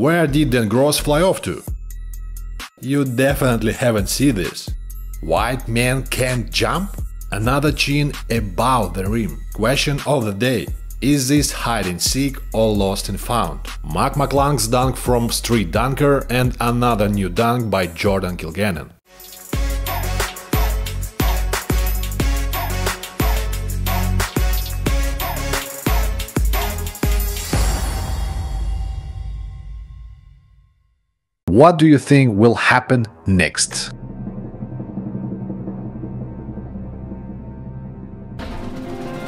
Where did Dan Gross fly off to? You definitely haven't seen this. White man can't jump? Another chin about the rim. Question of the day. Is this hide and seek or lost and found? Mac McClung's dunk from street dunker and another new dunk by Jordan Kilganon. What do you think will happen next?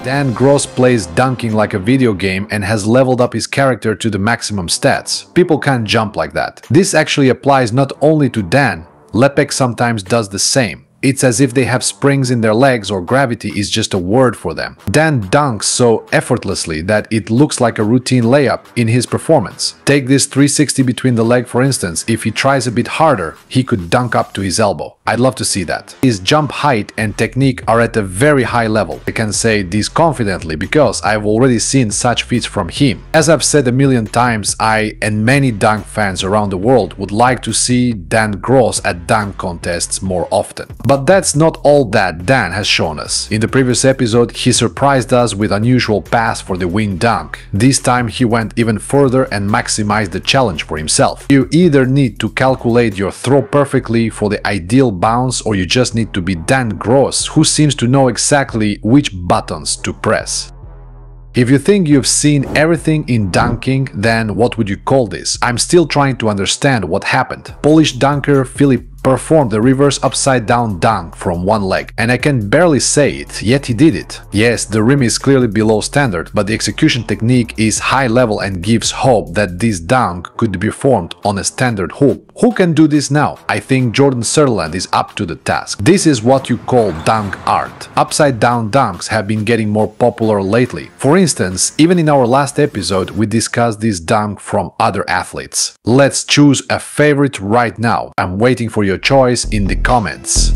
Dan Gross plays dunking like a video game and has leveled up his character to the maximum stats. People can't jump like that. This actually applies not only to Dan, Lepek sometimes does the same. It's as if they have springs in their legs or gravity is just a word for them. Dan dunks so effortlessly that it looks like a routine layup in his performance. Take this 360 between the leg for instance, if he tries a bit harder, he could dunk up to his elbow. I'd love to see that. His jump height and technique are at a very high level. I can say this confidently because I've already seen such feats from him. As I've said a million times, I and many dunk fans around the world would like to see Dan Gross at dunk contests more often. But that's not all that Dan has shown us. In the previous episode, he surprised us with unusual pass for the wing dunk. This time he went even further and maximized the challenge for himself. You either need to calculate your throw perfectly for the ideal bounce or you just need to be Dan Gross, who seems to know exactly which buttons to press. If you think you've seen everything in dunking, then what would you call this? I'm still trying to understand what happened. Polish dunker Philip performed the reverse upside-down dunk from one leg, and I can barely say it, yet he did it. Yes, the rim is clearly below standard, but the execution technique is high level and gives hope that this dunk could be formed on a standard hoop. Who can do this now? I think Jordan Sutherland is up to the task. This is what you call dunk art. Upside-down dunks have been getting more popular lately. For instance, even in our last episode, we discussed this dunk from other athletes. Let's choose a favorite right now. I'm waiting for your choice in the comments.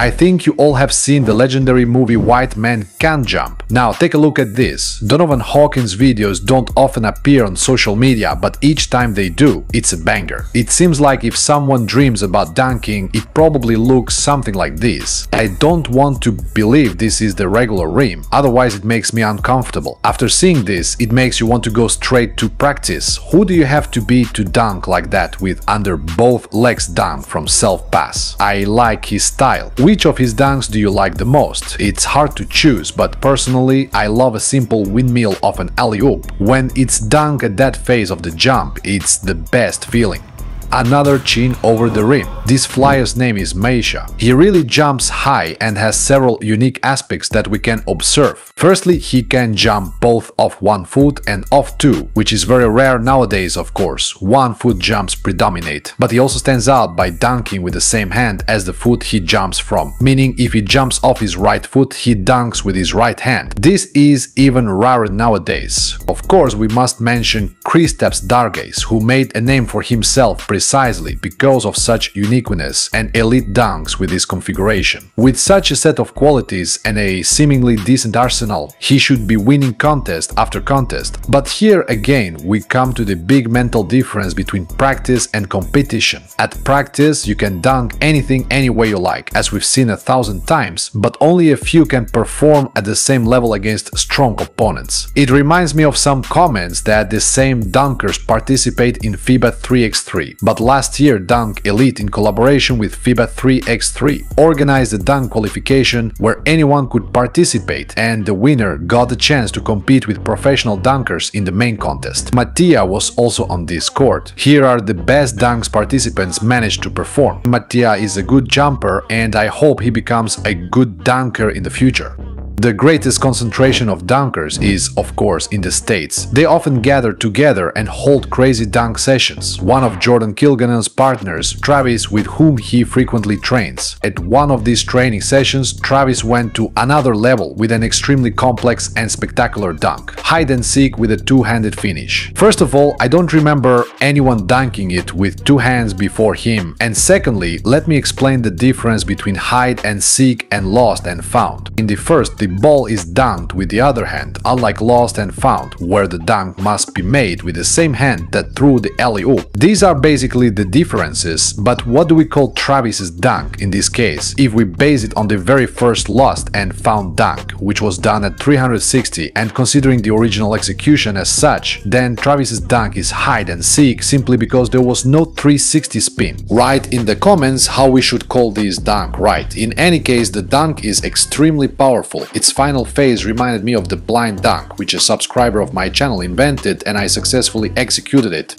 I think you all have seen the legendary movie White Man Can't Jump. Now take a look at this. Donovan Hawkins' videos don't often appear on social media, but each time they do, it's a banger. It seems like if someone dreams about dunking, it probably looks something like this. I don't want to believe this is the regular rim, otherwise it makes me uncomfortable. After seeing this, it makes you want to go straight to practice. Who do you have to be to dunk like that with under both legs dunk from self-pass? I like his style. Which of his dunks do you like the most? It's hard to choose, but personally, I love a simple windmill of an alley-oop. When it's dunked at that phase of the jump, it's the best feeling. Another chin over the rim. This flyer's name is Maisha. He really jumps high and has several unique aspects that we can observe. Firstly, he can jump both off one foot and off two, which is very rare nowadays, of course. One-foot jumps predominate, but he also stands out by dunking with the same hand as the foot he jumps from, meaning if he jumps off his right foot, he dunks with his right hand. This is even rarer nowadays. Of course, we must mention Kristaps Dargis, who made a name for himself precisely because of such uniqueness and elite dunks with this configuration. With such a set of qualities and a seemingly decent arsenal, he should be winning contest after contest. But here again we come to the big mental difference between practice and competition. At practice you can dunk anything any way you like, as we've seen 1,000 times, but only a few can perform at the same level against strong opponents. It reminds me of some comments that the same dunkers participate in FIBA 3x3. But last year Dunk Elite, in collaboration with FIBA 3x3, organized a dunk qualification where anyone could participate, and the winner got the chance to compete with professional dunkers in the main contest. Mattia was also on this court. Here are the best dunks participants managed to perform. Mattia is a good jumper and I hope he becomes a good dunker in the future. The greatest concentration of dunkers is, of course, in the States. They often gather together and hold crazy dunk sessions. One of Jordan Kilganon's partners, Travis, with whom he frequently trains. At one of these training sessions, Travis went to another level with an extremely complex and spectacular dunk. Hide and seek with a two-handed finish. First of all, I don't remember anyone dunking it with two hands before him, and secondly, let me explain the difference between hide and seek and lost and found. In the first, the ball is dunked with the other hand, unlike lost and found, where the dunk must be made with the same hand that threw the alley-oop. These are basically the differences, but what do we call Travis's dunk in this case, if we base it on the very first lost and found dunk, which was done at 360, and considering the original execution as such, then Travis's dunk is hide and seek simply because there was no 360 spin. Write in the comments how we should call this dunk, right? In any case, the dunk is extremely powerful. Its final phase reminded me of the blind dunk, which a subscriber of my channel invented, and I successfully executed it.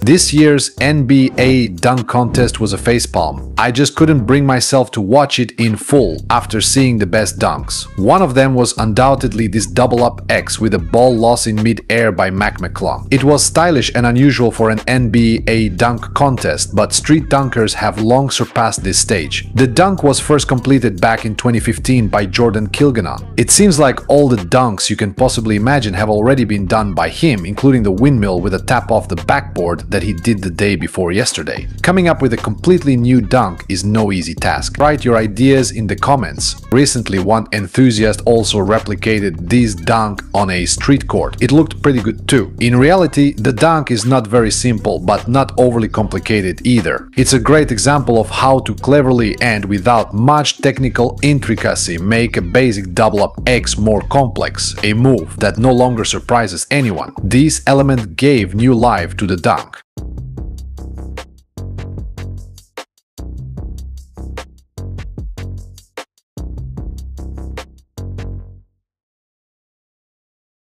This year's NBA dunk contest was a facepalm. I just couldn't bring myself to watch it in full after seeing the best dunks. One of them was undoubtedly this double-up X with a ball loss in mid-air by Mac McClung. It was stylish and unusual for an NBA dunk contest, but street dunkers have long surpassed this stage. The dunk was first completed back in 2015 by Jordan Kilganon. It seems like all the dunks you can possibly imagine have already been done by him, including the windmill with a tap off the backboard that he did the day before yesterday. Coming up with a completely new dunk is no easy task. Write your ideas in the comments. Recently, one enthusiast also replicated this dunk on a street court. It looked pretty good too. In reality, the dunk is not very simple, but not overly complicated either. It's a great example of how to cleverly and without much technical intricacy make a basic double-up X more complex, a move that no longer surprises anyone. This element gave new life to the dunk.